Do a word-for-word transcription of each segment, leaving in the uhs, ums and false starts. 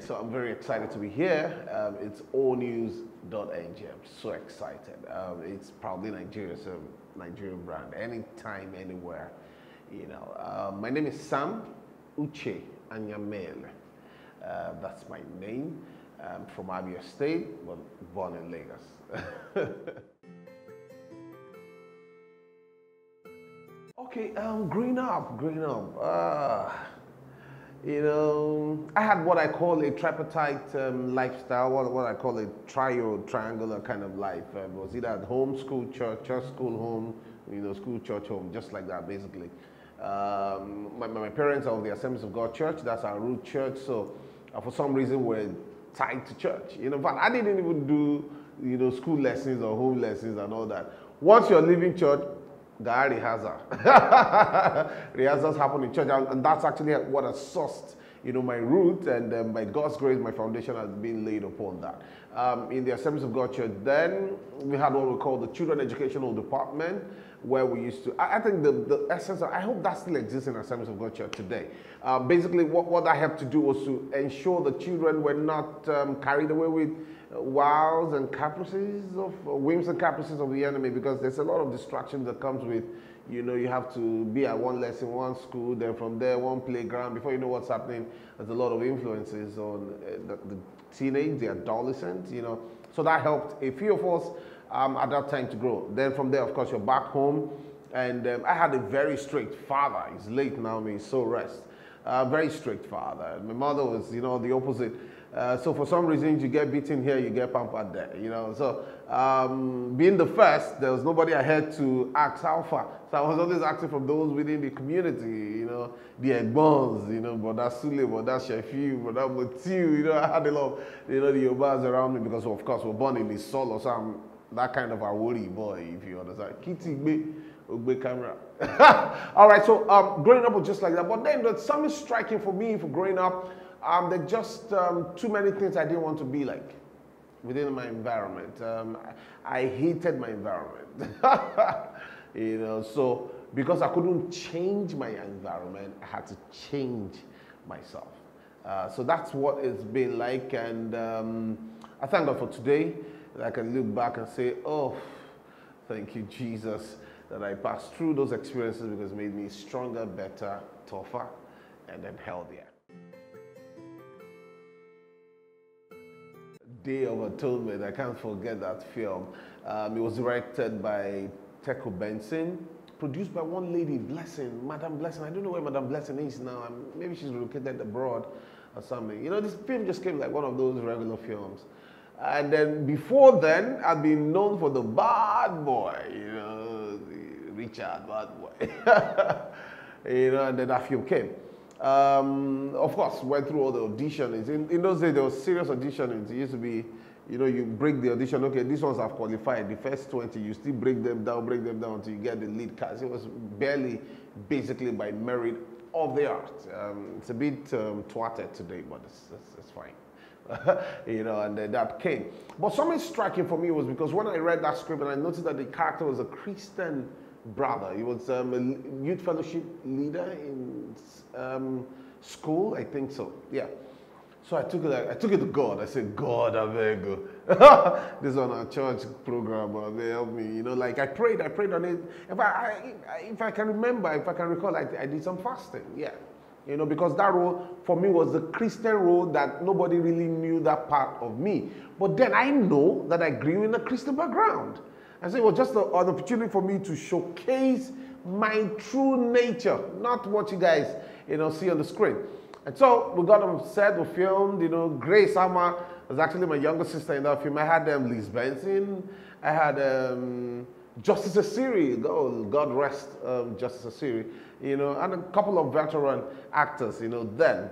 so I'm very excited to be here. Um, it's all news dot N G. I'm so excited. Um, it's probably Nigeria's um, Nigerian brand. Anytime, anywhere, you know. Uh, my name is Sam Uche Anyamele. Uh, that's my name. I'm from Abia State, but born in Lagos. Okay, um, growing up, growing up. Uh, You know, I had what I call a tripartite um, lifestyle, what, what I call a trio, triangular kind of life. Um, it was either at home, school, church, church, school, home, you know, school, church, home, just like that, basically. Um, my, my parents are of the Assemblies of God church, that's our root church, so uh, for some reason we're tied to church. You know, but I didn't even do, you know, school lessons or home lessons and all that. Once you're leaving church, Gari Hazard. Rehearsals happen in church, and that's actually what has sourced, you know, my root, and um, by God's grace, my foundation has been laid upon that. Um, in the Assemblies of God Church, then we had what we call the Children Educational Department, where we used to. I, I think the, the essence. Of, I hope that still exists in Assemblies of God Church today. Uh, basically, what what I helped to do was to ensure the children were not um, carried away with wiles and caprices of uh, whims and caprices of the enemy, because there's a lot of distractions that comes with, you know, you have to be at one lesson, one school, then from there one playground. Before you know what's happening, there's a lot of influences on uh, the, the teenage, the adolescent, you know. So that helped a few of us um, at that time to grow. Then from there, of course, you're back home, and um, I had a very strict father. He's late now, may he so rest. Uh, very strict father. My mother was, you know, the opposite. Uh, so for some reason, you get beaten here, you get pampered there, you know. So um, being the first, there was nobody I had to ask how far. So I was always asking from those within the community, you know, the Egbons, you know, Brother Sule, Brother Shefiu, Brother Motiu, you know. I had a lot of, you know, the Yobas around me because, of course, we're born in the Solo, so I'm that kind of a worry boy, if you understand. Kitty, Big camera. All right, so um, growing up was just like that. But then there's something striking for me for growing up. Um, there are just um, too many things I didn't want to be like within my environment. Um, I, I hated my environment. You know, so because I couldn't change my environment, I had to change myself. Uh, so that's what it's been like. And um, I thank God for today that I can look back and say, oh, thank you, Jesus, that I passed through those experiences, because it made me stronger, better, tougher, and then healthier. Day of Atonement, I can't forget that film. Um, it was directed by Teco Benson, produced by one lady, Blessing, Madam Blessing. I don't know where Madam Blessing is now. I'm, maybe she's located abroad or something. You know, this film just came like one of those regular films. And then before then, I'd been known for the bad boy, you know, Richard, bad boy. You know, and then that film came. Um, of course, went through all the auditionings. In, in those days, there was serious auditionings. It used to be, you know, you break the audition. Okay, these ones have qualified. The first twenty, you still break them down, break them down until you get the lead cast. It was barely, basically, by merit of the art. Um, it's a bit um, twatted today, but it's, it's, it's fine. You know, and then that came. But something striking for me was because when I read that script and I noticed that the character was a Christian brother. He was um, a youth fellowship leader in um, school, I think so. Yeah. So I took it. I took it to God. I said, God, I beg you. This is on our church program. Uh, they help me. You know, like I prayed. I prayed on it. If I, I, if I can remember, if I can recall, I, I did some fasting. Yeah. You know, because that role for me was the Christian role that nobody really knew that part of me. But then I know that I grew in a Christian background. And so it was just a, an opportunity for me to showcase my true nature, not what you guys, you know, see on the screen. And so we got on set, we filmed, you know, Grace Amma was actually my younger sister in that film. I had um, Liz Benson, I had um, Justice Esiri, oh, God rest um, Justice Esiri, you know, and a couple of veteran actors, you know, then.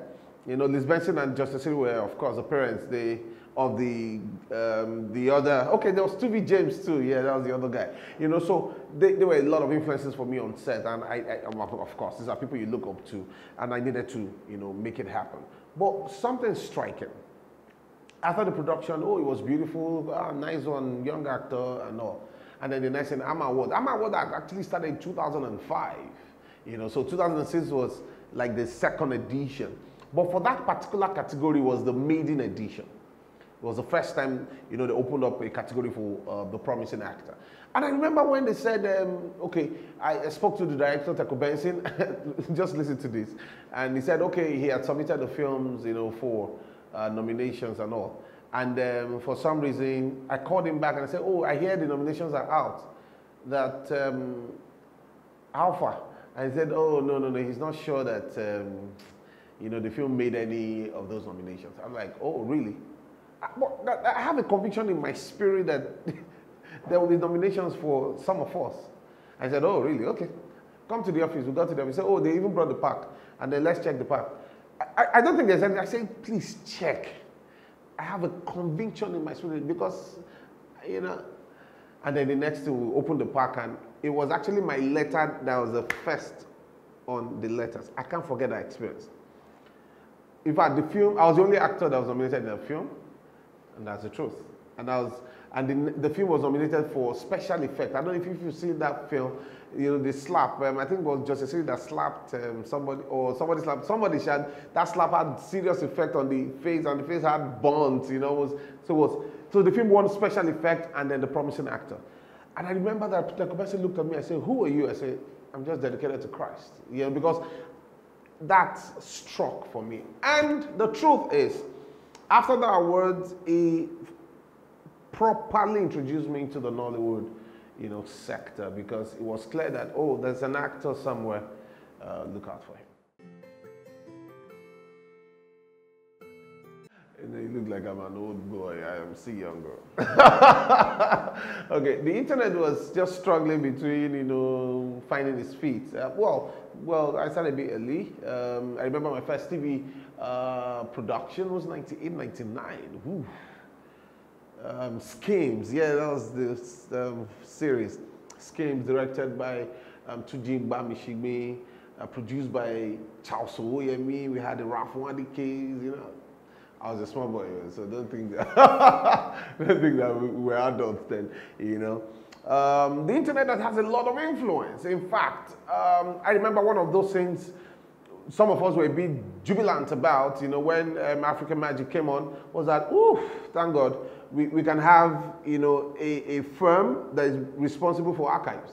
You know, Liz Benson and Justice Esiri were, of course, the parents. They... of the um, the other, okay, there was Toby James too, yeah, that was the other guy. You know, so they, there were a lot of influences for me on set, and I, I, of course, these are people you look up to, and I needed to, you know, make it happen. But something striking. After the production, oh, it was beautiful, ah, nice one, young actor, and all. And then the next thing, AMAA Award. AMAA Award actually started in two thousand five, you know, so two thousand six was like the second edition. But for that particular category was the maiden edition. It was the first time, you know, they opened up a category for uh, the promising actor. And I remember when they said, um, okay, I, I spoke to the director, Teco Benson, just listen to this. And he said, okay, he had submitted the films, you know, for uh, nominations and all. And um, for some reason, I called him back and I said, oh, I hear the nominations are out, that um, how far? And he said, oh, no, no, no, he's not sure that, um, you know, the film made any of those nominations. I'm like, oh, really? I, but I have a conviction in my spirit that there will be nominations for some of us. I said, oh, really? Okay. Come to the office. We got to the office. Said, oh, they even brought the pack. And then let's check the pack. I, I, I don't think there's anything. I said, please check. I have a conviction in my spirit because, you know. And then the next day we opened the pack, and it was actually my letter that was the first on the letters. I can't forget that experience. In fact, the film, I was the only actor that was nominated in the film. And that's the truth. And I was, and the, the film was nominated for special effect. I don't know if you've seen that film, you know, the slap. Um, I think it was Justice Esiri that slapped um, somebody, or somebody slapped somebody. Had, that slap had serious effect on the face, and the face had burns, you know. Was, so was so the film won special effect, and then the promising actor. And I remember that the person looked at me. I said, "Who are you?" I said, "I'm just dedicated to Christ." You know, because that struck for me. And the truth is, after the awards, he properly introduced me into the Nollywood, you know, sector, because it was clear that, oh, there's an actor somewhere, uh, look out for him. And then you look like I'm an old boy, I am still younger. Okay, the internet was just struggling between, you know, finding its feet. Uh, well, well, I started a bit early. Um, I remember my first T V uh, production was ninety-eight, ninety-nine. Woo. Um, Schemes, yeah, that was this um, series. Schemes, directed by um, Tujim Bamishigbe, uh, produced by Chao Soyemi. We had the Ralph Wadike, you know. I was a small boy, so don't think that, don't think that we were adults then, you know. Um, the internet has a lot of influence. In fact, um, I remember one of those things some of us were a bit jubilant about, you know, when um, African Magic came on, was that, oof, thank God, we, we can have, you know, a, a firm that is responsible for archives.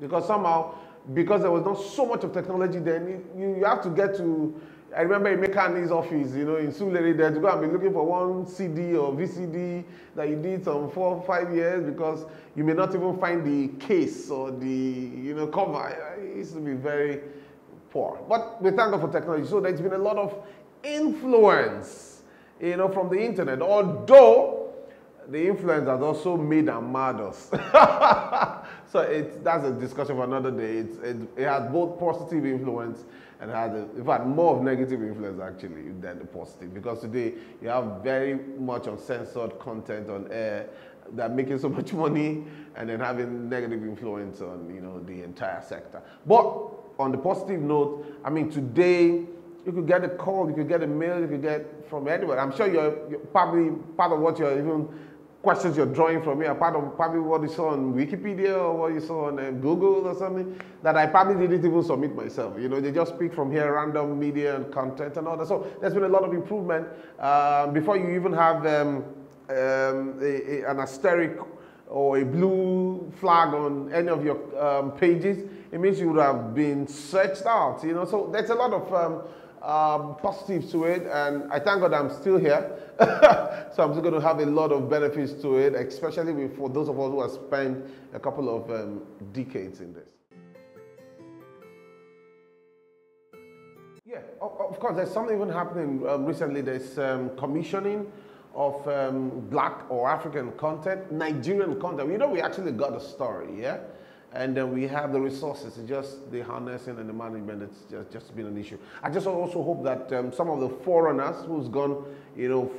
Because somehow, because there was not so much of technology then, you, you have to get to, I remember Emeka in his office, you know, in Suleri there, to go and be looking for one C D or V C D that you did some four or five years because you may not even find the case or the, you know, cover. It used to be very poor. But we thank God for technology. So there's been a lot of influence, you know, from the internet. Although the influence has also made and marred us. So it's, that's a discussion for another day. It's, it, it has both positive influence and had, a, in fact, more of negative influence actually than the positive. Because today you have very much uncensored content on air that making so much money and then having negative influence on, you know, the entire sector. But on the positive note, I mean, today you could get a call, you could get a mail, you could get from anywhere. I'm sure you're, you're probably part of what you're even questions you're drawing from me are part of probably what you saw on Wikipedia or what you saw on um, Google or something that I probably didn't even submit myself. You know, they just pick from here random media and content and all that. So there's been a lot of improvement uh, before you even have um, um, a, a, an asterisk or a blue flag on any of your um, pages. It means you would have been searched out, you know. So there's a lot of um, um, positives to it, and I thank God I'm still here. So I'm still going to have a lot of benefits to it, especially for those of us who have spent a couple of um, decades in this. Yeah, of course, there's something even happening um, recently. There's um, commissioning of um, black or African content, Nigerian content. You know, we actually got a story, yeah? And then we have the resources, it's just the harnessing and the management, it's just, just been an issue. I just also hope that um, some of the foreigners who's gone, you know,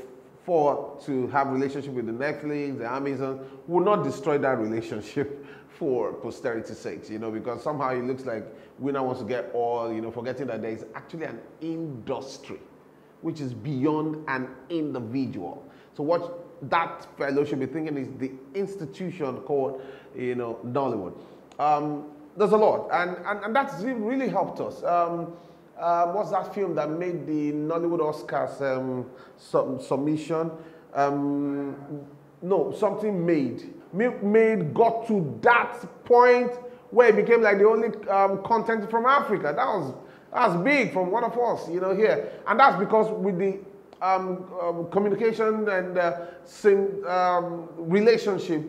forward to have relationship with the Netflix, the Amazon, will not destroy that relationship for posterity's sake, you know, because somehow it looks like we now want to get all, you know, forgetting that there is actually an industry, which is beyond an individual. So what that fellow should be thinking is the institution called, you know, Nollywood. Um, there's a lot, and, and, and that's really helped us. Um, Um, what's that film that made the Nollywood Oscars um, sub submission? Um, no, something made. Made got to that point where it became like the only um, content from Africa. That was, that was big from one of us, you know, here. And that's because with the um, um, communication and uh, sim, um, relationship,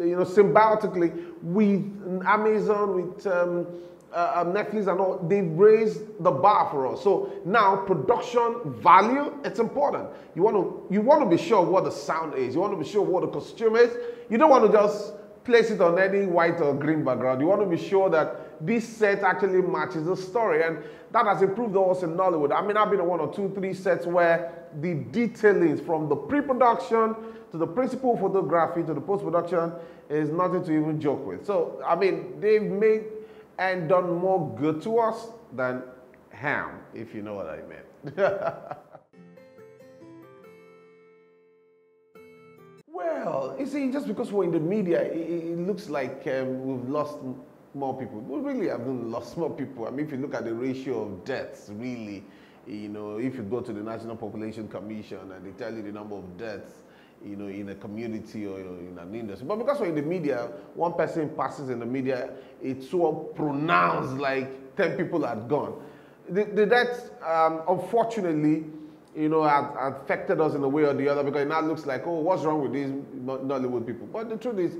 you know, symbiotically with Amazon, with... Um, Uh, Netflix and all, they've raised the bar for us. So now production value, it's important. You want to you want to be sure what the sound is. You want to be sure what the costume is. You don't want to just place it on any white or green background. You want to be sure that this set actually matches the story, and that has improved us in Nollywood. I mean, I've been on one or two, three sets where the detailings from the pre-production to the principal photography to the post-production is nothing to even joke with. So I mean, they've made and done more good to us than harm, if you know what I mean. Well, you see, just because we're in the media, it, it looks like um, we've lost more people. We really haven't lost more people. I mean, if you look at the ratio of deaths, really, you know, if you go to the National Population Commission and they tell you the number of deaths, you know, in a community or in an industry. But because we're in the media, one person passes in the media, it's so pronounced like ten people had gone. The, the deaths, um, unfortunately, you know, have, have affected us in a way or the other, because it now looks like, oh, what's wrong with these Nollywood people? But the truth is,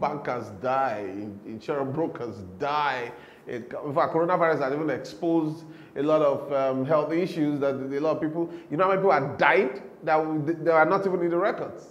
bankers die, insurance brokers die. It, in fact, coronavirus has even exposed a lot of um, health issues that a lot of people, you know how many people have died that they are not even in the records?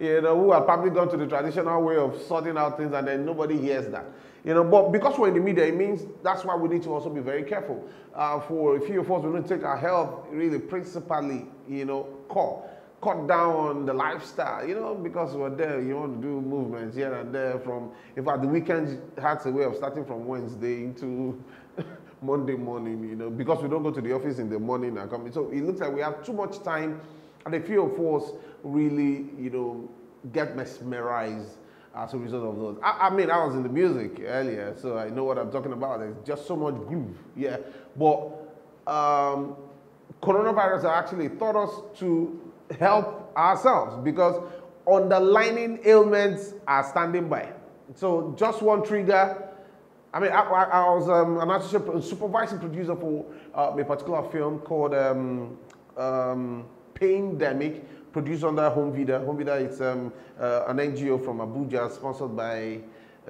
You know, who have probably gone to the traditional way of sorting out things and then nobody hears that. You know, but because we're in the media, it means that's why we need to also be very careful. Uh, for a few of us, we need to take our health really principally, you know, core. Cut down on the lifestyle, you know, because we're there, you want to do movements here and there from, in fact, the weekend has a way of starting from Wednesday into Monday morning, you know, because we don't go to the office in the morning and come. So it looks like we have too much time, and a few of us really, you know, get mesmerized as a result of those. I, I mean, I was in the music earlier, so I know what I'm talking about. There's just so much groove, yeah. But um, coronavirus actually taught us to help ourselves, because underlying ailments are standing by. So just one trigger. I mean, I, I, I was um, an associate supervising producer for uh, a particular film called um, um, Paindemic, produced under Home Vida. Home Vida is um, uh, an N G O from Abuja, sponsored by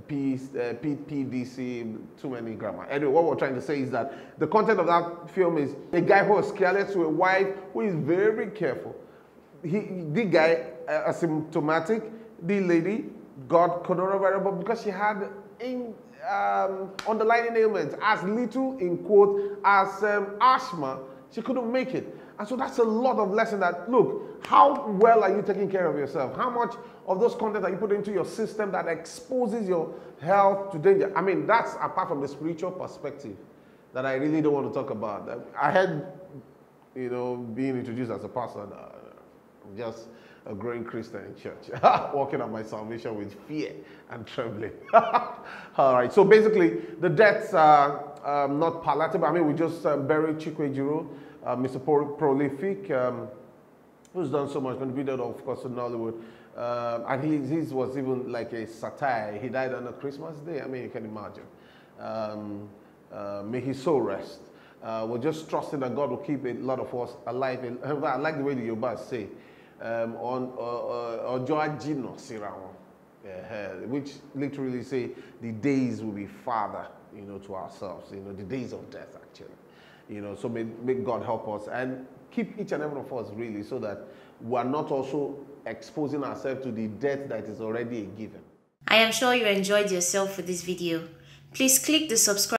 P D C, too many grammar. Anyway, what we're trying to say is that the content of that film is a guy who is careless to a wife who is very careful. He, the guy, uh, asymptomatic, the lady got coronavirus, but because she had in, um, underlying ailments, as little in quote as um, asthma, she couldn't make it. And so that's a lot of lesson that, look, how well are you taking care of yourself? How much of those content that you put into your system that exposes your health to danger? I mean, that's apart from the spiritual perspective that I really don't want to talk about. I had, you know, being introduced as a pastor, just a growing Christian in church, walking on my salvation with fear and trembling. All right, so basically the deaths are um, not palatable. I mean, we just uh, buried Chikwejiro, uh, Mister Prolific, um, who's done so much, contributed, of course, in Nollywood. Um, and his, his was even like a satire. He died on a Christmas day. I mean, you can imagine. Um, uh, may his soul rest. Uh, we're just trusting that God will keep a lot of us alive. In fact, I like the way the Yoruba say, Um, on Ojoajino Sirawan, which literally say the days will be farther, you know, to ourselves, you know, the days of death actually, you know. So may, may God help us and keep each and every one of us really, so that we are not also exposing ourselves to the death that is already a given. I am sure you enjoyed yourself with this video. Please click the subscribe